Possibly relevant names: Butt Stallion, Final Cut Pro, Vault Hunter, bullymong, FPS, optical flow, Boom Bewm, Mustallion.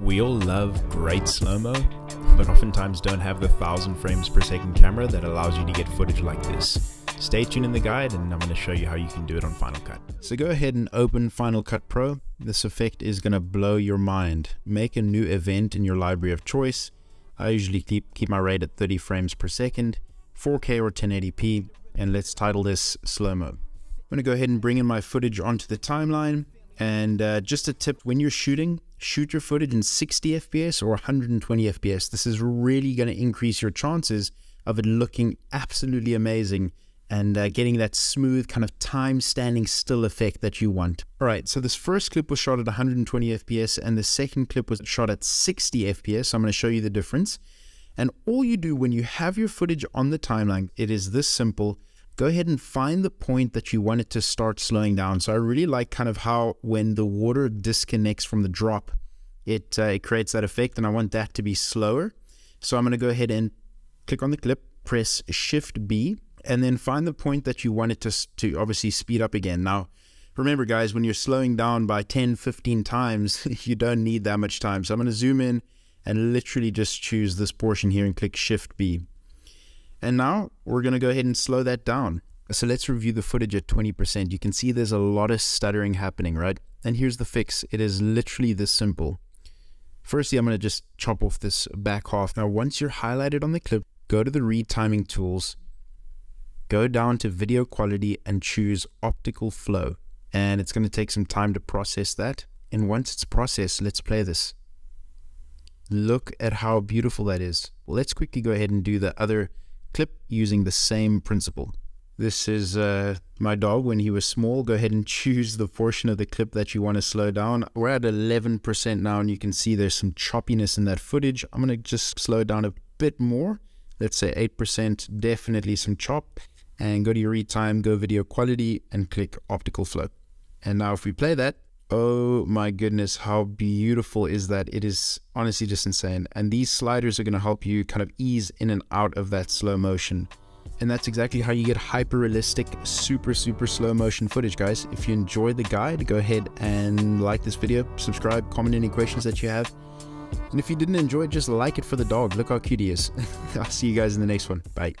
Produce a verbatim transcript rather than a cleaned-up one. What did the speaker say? We all love great slow-mo, but oftentimes don't have the thousand frames per second camera that allows you to get footage like this. Stay tuned in the guide and I'm going to show you how you can do it on Final Cut. So go ahead and open Final Cut Pro. This effect is going to blow your mind. Make a new event in your library of choice. I usually keep, keep my rate at thirty frames per second, four K or ten eighty p, and let's title this slow-mo. I'm going to go ahead and bring in my footage onto the timeline. And uh, just a tip, when you're shooting, shoot your footage in sixty F P S or one hundred twenty F P S. This is really going to increase your chances of it looking absolutely amazing and uh, getting that smooth kind of time standing still effect that you want. All right, so this first clip was shot at one hundred twenty F P S and the second clip was shot at sixty F P S. So I'm going to show you the difference. And all you do when you have your footage on the timeline, it is this simple. Go ahead and find the point that you want it to start slowing down. So I really like kind of how when the water disconnects from the drop, it, uh, it creates that effect, and I want that to be slower. So I'm going to go ahead and click on the clip, press Shift B, and then find the point that you want it to, to obviously speed up again. Now, remember guys, when you're slowing down by ten, fifteen times, you don't need that much time. So I'm going to zoom in and literally just choose this portion here and click Shift B. And now we're going to go ahead and slow that down. So let's review the footage at twenty percent. You can see there's a lot of stuttering happening, right? And here's the fix. It is literally this simple. Firstly, I'm going to just chop off this back half. Now, once you're highlighted on the clip, go to the retiming tools, go down to video quality and choose optical flow. And it's going to take some time to process that. And once it's processed, let's play this. Look at how beautiful that is. Well, let's quickly go ahead and do the other clip using the same principle. This is uh, my dog when he was small. Go ahead and choose the portion of the clip that you want to slow down. We're at eleven percent now and you can see there's some choppiness in that footage. I'm going to just slow it down a bit more. Let's say eight percent, definitely some chop. And go to your retime, go video quality and click optical flow. And now if we play that, oh my goodness, how beautiful is that? It is honestly just insane. And these sliders are going to help you kind of ease in and out of that slow motion. And that's exactly how you get hyper-realistic, super, super slow motion footage, guys. If you enjoyed the guide, go ahead and like this video, subscribe, comment any questions that you have. And if you didn't enjoy it, just like it for the dog. Look how cute he is. I'll see you guys in the next one. Bye.